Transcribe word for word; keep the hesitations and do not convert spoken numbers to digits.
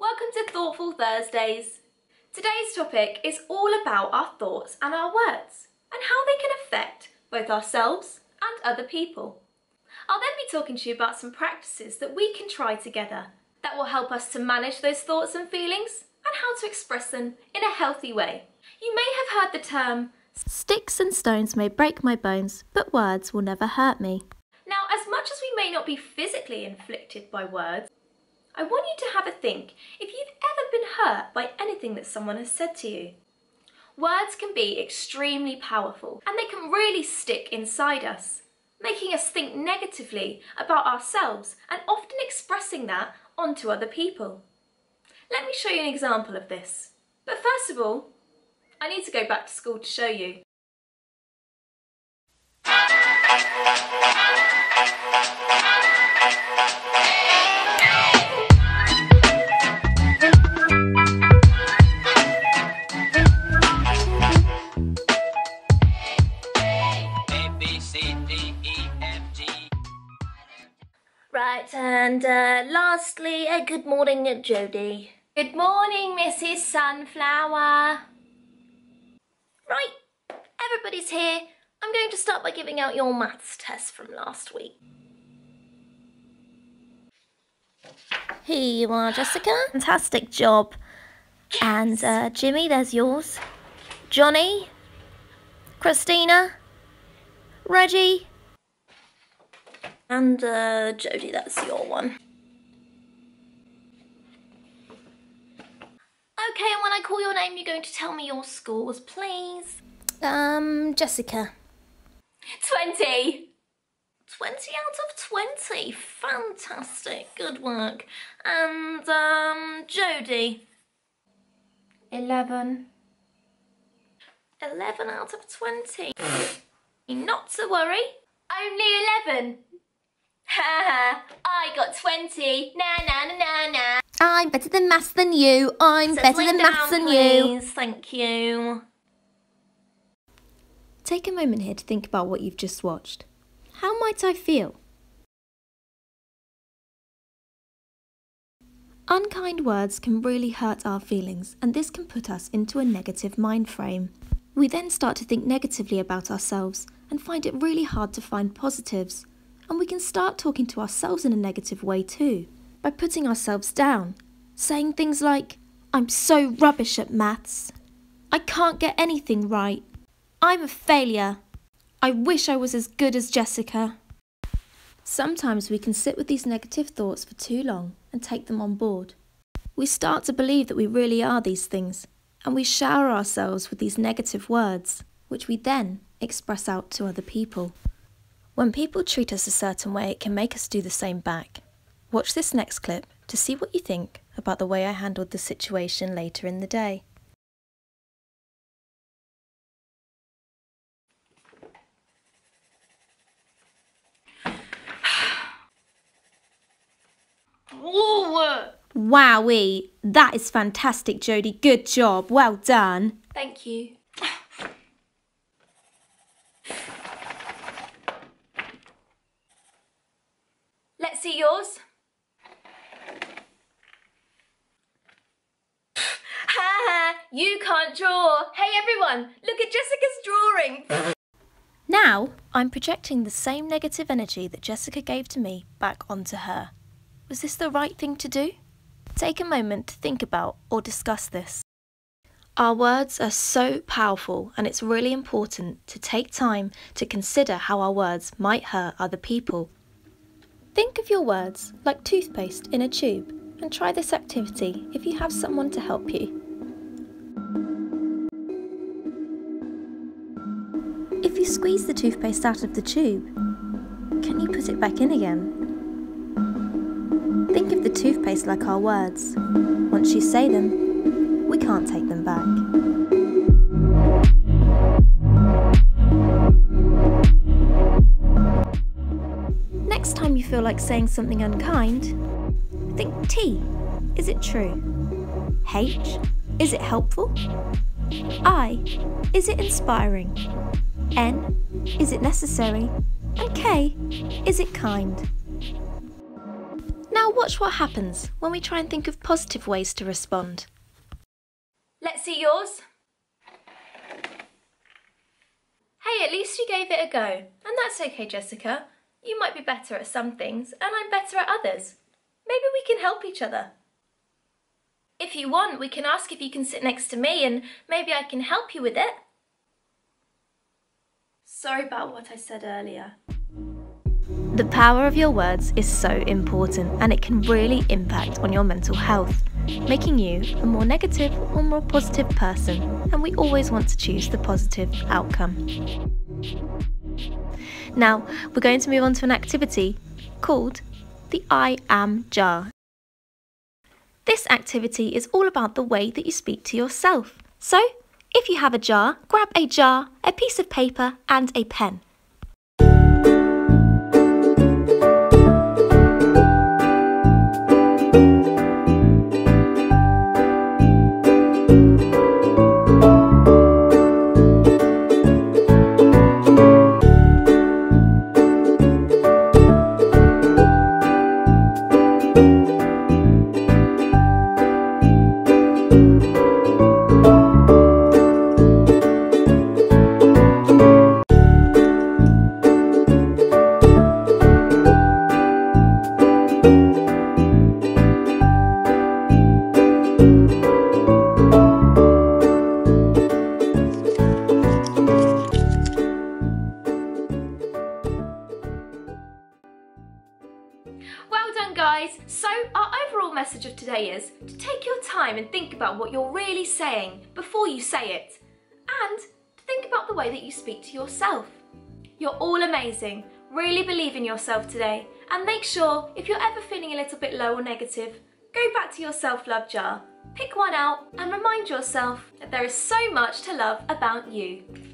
Welcome to Thoughtful Thursdays. Today's topic is all about our thoughts and our words and how they can affect both ourselves and other people. I'll then be talking to you about some practices that we can try together that will help us to manage those thoughts and feelings and how to express them in a healthy way. You may have heard the term, "Sticks and stones may break my bones, but words will never hurt me." Now, as much as we may not be physically inflicted by words, I want you to have a think if you've ever been hurt by anything that someone has said to you. Words can be extremely powerful and they can really stick inside us, making us think negatively about ourselves and often expressing that onto other people. Let me show you an example of this. But first of all, I need to go back to school to show you. Right, and uh, lastly, a good morning, Jodie. Good morning, Missus Sunflower. Right, everybody's here. I'm going to start by giving out your maths test from last week. Here you are, Jessica. Fantastic job. Yes. And uh, Jimmy, there's yours. Johnny, Christina, Reggie, and uh, Jodie, that's your one. Okay, and when I call your name, you're going to tell me your scores, please. Um, Jessica. twenty. twenty out of twenty. Fantastic. Good work. And, um, Jodie. eleven. eleven out of twenty. Not to worry. Only eleven. Haha, I got twenty. Na na na na na. I'm better than maths than you. I'm Settling better than down, maths than please. you. Thank you. Take a moment here to think about what you've just watched. How might I feel? Unkind words can really hurt our feelings, and this can put us into a negative mind frame. We then start to think negatively about ourselves and find it really hard to find positives. And we can start talking to ourselves in a negative way too, by putting ourselves down, saying things like, "I'm so rubbish at maths. I can't get anything right. I'm a failure. I wish I was as good as Jessica." Sometimes we can sit with these negative thoughts for too long and take them on board. We start to believe that we really are these things, and we shower ourselves with these negative words, which we then express out to other people. When people treat us a certain way, it can make us do the same back. Watch this next clip to see what you think about the way I handled the situation later in the day. Wowee! That is fantastic, Jodie. Good job. Well done. Thank you. Let's see yours. You can't draw. Hey everyone, look at Jessica's drawing. Now, I'm projecting the same negative energy that Jessica gave to me back onto her. Was this the right thing to do? Take a moment to think about or discuss this. Our words are so powerful, and it's really important to take time to consider how our words might hurt other people. Think of your words like toothpaste in a tube, and try this activity if you have someone to help you. If you squeeze the toothpaste out of the tube, can you put it back in again? Think of the toothpaste like our words. Once you say them, we can't take them back. Next time you feel like saying something unkind, think T. Is it true? H. Is it helpful? I. Is it inspiring? N. Is it necessary? And K. Is it kind? Now Now watch what happens when we try and think of positive ways to respond. Let's see yours. Hey, at least you gave it a go. And that's okay, Jessica. You might be better at some things and I'm better at others. Maybe we can help each other. If you want, we can ask if you can sit next to me and maybe I can help you with it. Sorry about what I said earlier. The power of your words is so important and it can really impact on your mental health, making you a more negative or more positive person, and we always want to choose the positive outcome. Now we're going to move on to an activity called the I Am Jar. This activity is all about the way that you speak to yourself. So, if you have a jar, grab a jar, a piece of paper and a pen. Well done guys! So our overall message of today is to take your time and think about what you're really saying before you say it, and to think about the way that you speak to yourself. You're all amazing. Really believe in yourself today, and make sure if you're ever feeling a little bit low or negative, go back to your self-love jar, pick one out and remind yourself that there is so much to love about you.